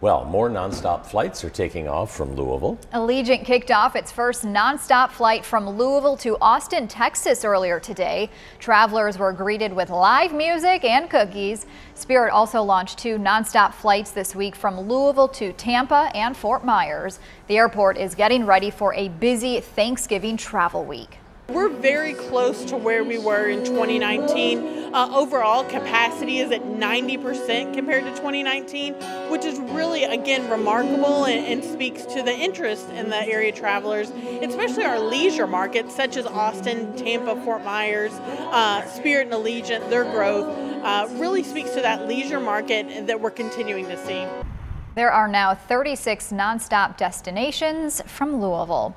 Well, more nonstop flights are taking off from Louisville. Allegiant kicked off its first nonstop flight from Louisville to Austin, Texas earlier today. Travelers were greeted with live music and cookies. Spirit also launched two nonstop flights this week from Louisville to Tampa and Fort Myers. The airport is getting ready for a busy Thanksgiving travel week. We're very close to where we were in 2019. Overall capacity is at 90% compared to 2019, which is really, again, remarkable and speaks to the interest in the area travelers, especially our leisure markets such as Austin, Tampa, Fort Myers, Spirit and Allegiant. Their growth really speaks to that leisure market that we're continuing to see. There are now 36 nonstop destinations from Louisville.